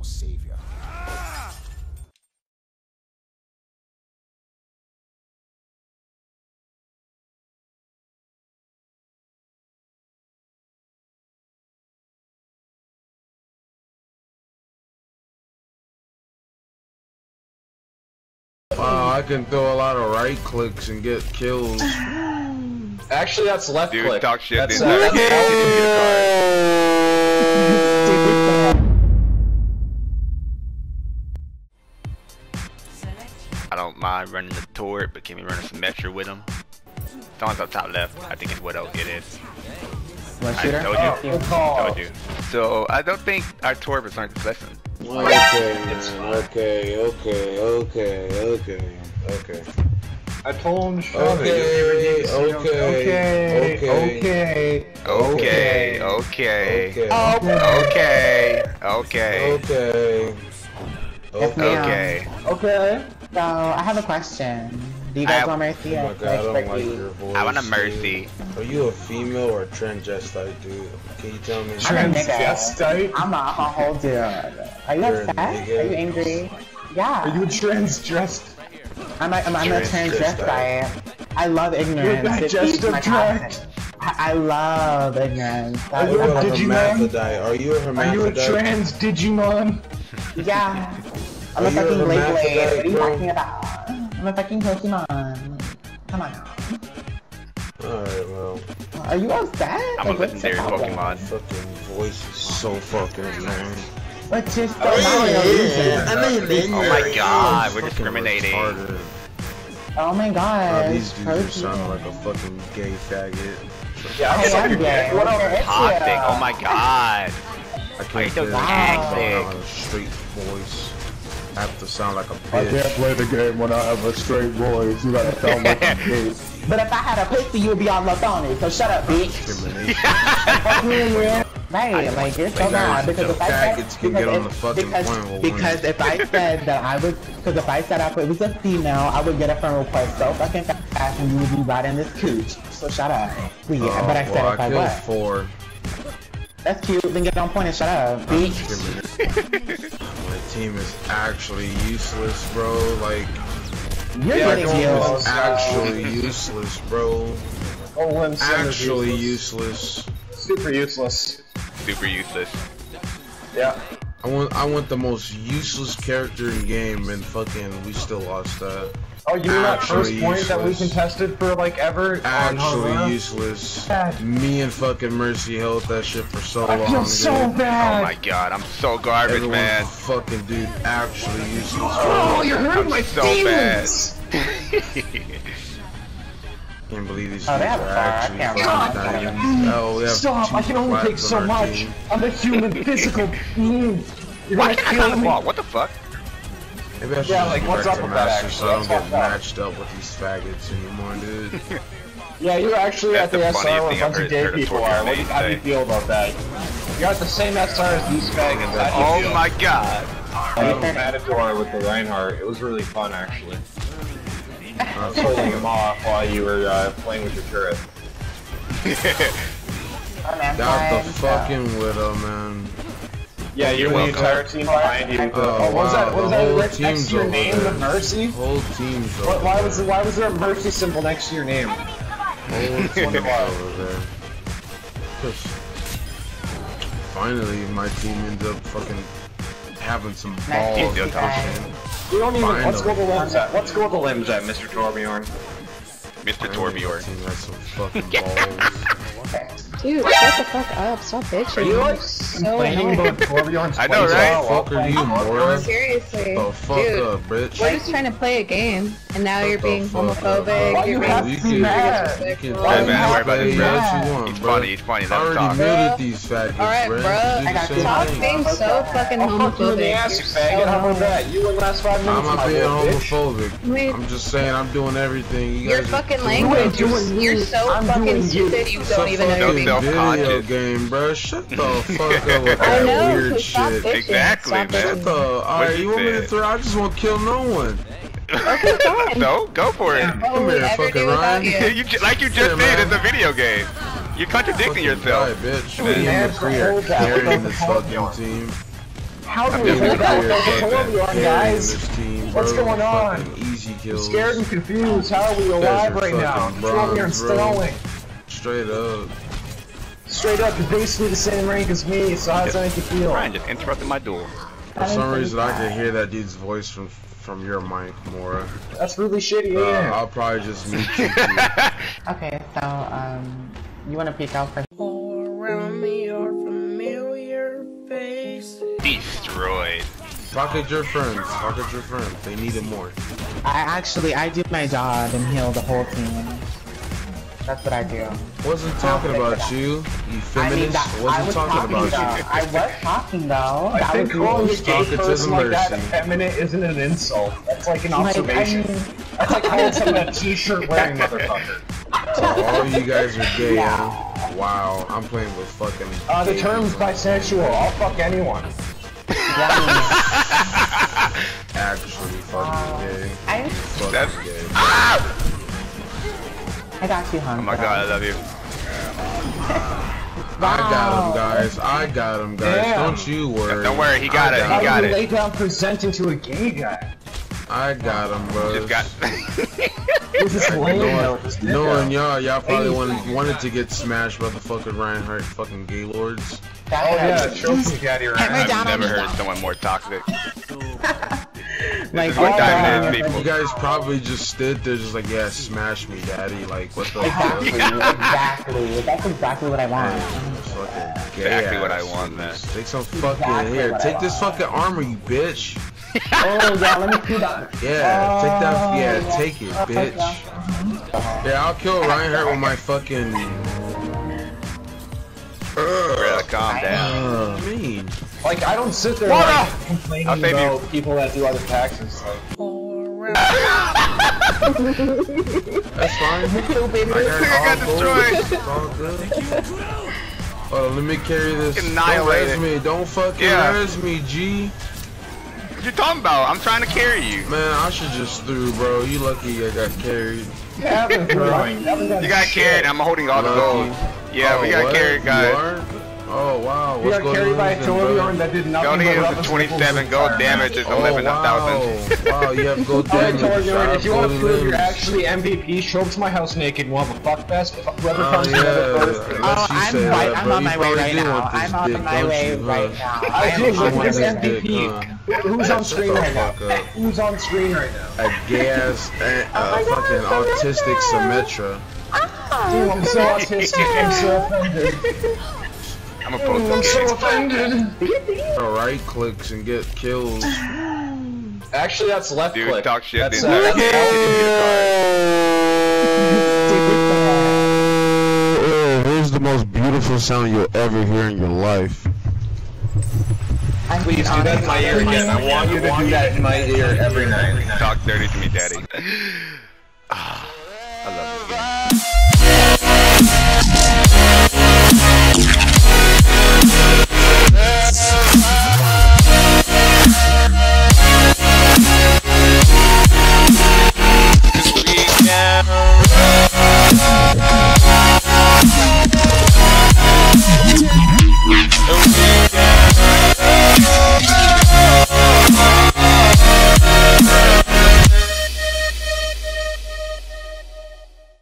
your savior. Wow, I can throw a lot of right clicks and get kills. Actually, that's left click. Dude, talk shit. That's I don't mind running the Tort, but can we run some Metro with him? Someone's up top left. I think it's Widow. It is. I told you. So I don't think our Tort is learning this lesson. Okay. I told him shut up. Okay. So I have a question. Do you guys want mercy? Oh my god, I don't like your voice. I want a mercy. Are you a female or a transvestite dude? Can you tell me? Transvestite? I'm a whole dude. Are you upset? Are you angry? Yeah. Are you transdressed? I'm a transvestite. I love ignorance. You're digestive tract. I love ignorance. Are you a Digimon? Are you a hermaphrodite? Are you a trans Digimon? Yeah. I'm a fucking Blade. What are you talking about? I'm a fucking Pokemon. Come on. Alright, well. Are you upset? I'm like, a legendary Pokemon. Fucking voice is so fucking annoying. What's your story? Oh my god, we're discriminating. Retarded. Oh my god. These dudes sound like a fucking gay faggot. Yeah, I'm gay. What a toxic. Oh my god. I can't do a straight voice. I have to sound like a bitch. I can't play the game when I have a straight voice. You gotta sound like a bitch. But if I had a pussy, you would be all up on it. So shut up, bitch. Right, like you're so mad because if I said that I was, because if I said I was a female, I would get a friend request so fucking fast, and you would be riding this cooch. So shut up. Please. Oh, but I said well, if I was. Four. That's cute. Then get on point and shut up, bitch. Team is actually useless, bro. Like, your team is actually useless, bro. Oh, actually useless. Super useless. Super useless. Yeah. I want the most useless character in game, and fucking, we still lost that. Oh, you were that first point useless. That we contested for like ever? Actually useless. Bad. Me and fucking Mercy held that shit for so long. I feel so bad. Oh my god, I'm so garbage, everyone, man. Fucking dude, actually useless. Oh, you're hurting my feelings. Can't believe these people are actually dying. Stop! I can only take so much. Team. I'm a human physical being. Why can't I kill them all? What the fuck? Maybe I should what's up with that? So I don't get matched up with these faggots anymore, dude. Yeah, you're actually at the SR where a bunch of gay people are. How do you feel about that? You're at the same SR as these faggots. Oh my god! I was Matador with the Reinhardt. It was really fun, actually. I was holding him off while you were playing with your turret. That's the fucking Widow, man. Yeah, you're the entire team behind you. Oh, what was that next to your name, the Mercy? Whole team's over there. Why was there a Mercy symbol next to your name? Whole team's over there. Finally, my team ends up fucking having some balls. We don't even. Let's go to the limbs at. Let's go to the limbs at, Mr. Torbjorn. Mr. Torbjorn. That's some fucking balls. Dude, shut the fuck up! Stop bitching. Are you like complaining about Torbjorn's? I know, right? Fuck are you, moron? Seriously, the fuck dude, up, bitch. We're just trying to play a game, and now you're being homophobic. Why you're being disrespectful. It's funny. It's funny. Let's talk. Alright, bro. Stop being so fucking homophobic. You're so homophobic. You were last 5 minutes. I'm not being homophobic. I'm just saying I'm doing everything. Your fucking language. You're so fucking stupid. You don't even know me. Video game, bro. Shut the fuck up with that weird shit. Exactly, man. Shut the. Alright, you want me to throw? I just want to kill no one. Okay, fine. No, go for it. Come here, fucking Ryan. Like you just did in the video game. You're contradicting yourself. Bitch. Carrying this fucking team. How do we do that? There's four of you on, guys. What's going on? I'm scared and confused. How are we alive right now? We're over here installing. Straight up, you're basically the same rank as me, so how does that make you feel? Ryan just interrupted my door. For some reason, I can hear that dude's voice from your mic, Mora. That's really shitty, yeah. I'll probably just mute you. Okay, so, you wanna peek out for all around me are familiar faces. Destroyed. Pocket your friends. Pocket your friends. They need it more. I do my job and heal the whole team. That's what I do. Wasn't talking about you, you feminist. Wasn't talking about you. I was talking though. I think calling a gay person like that effeminate isn't an insult. That's like an observation. That's like calling someone a t-shirt wearing motherfucker. So all you guys are gay. Yeah. Wow, I'm playing with fucking. The term's bisexual. I'll fuck anyone. Actually, fucking gay. I'm fucking gay. Ah! I got you, hon. Oh my god, I love you. Wow. I got him, guys. Damn. Don't you worry. Don't worry, he got it. Lay down presenting to a gay guy. I got him, bro. Just got. This is lame. Knowing y'all probably wanted to get smashed by the fucking Reinhardt fucking gaylords. Oh yeah, choke the cat here. I've never heard someone more toxic. Like, you guys probably just stood there just like, yeah, smash me, daddy, like, what the fuck? Exactly, that's exactly what I want. Exactly what I want, man. Take some fucking, here, take this fucking armor, you bitch. Oh, yeah, let me see that. Yeah, take that, yeah, take it, bitch. Yeah, I'll kill Reinhardt with my fucking... Really, calm down. What do you mean? Like, I don't sit there like, complaining about people that do other taxes. Like. That's fine. I got destroyed. All good. Oh, let me carry this. Annihilate me. Don't fucking res me, G. What you talking about? I'm trying to carry you. Man, I should just threw, bro. You lucky I got carried. Yeah, you got carried. I'm holding all the gold. Yeah, we got carried, guys. Oh wow, what's going on? We are carried by a Torbjorn that did nothing but rub us 27 gold damage is 11,000. Wow, you have gold damage. Torbjorn, if you want to prove you're actually MVP, show up to my house naked and we'll have a fuck fest. If whoever comes together first. Oh, I'm on my way right now. I'm on my way right now. I do, look, this MVP. Who's on screen right now? Who's on screen right now? A gas, fucking autistic Symmetra. Dude, I'm so autistic, I'm so offended. I'm so offended. Right clicks and get kills. Actually, that's left click. Dude, talk shit. That's left click. Here's the most beautiful sound you'll ever hear in your life. Please do that in my ear again. I want you to do that in my ear every night. Talk dirty to me, daddy. I love you.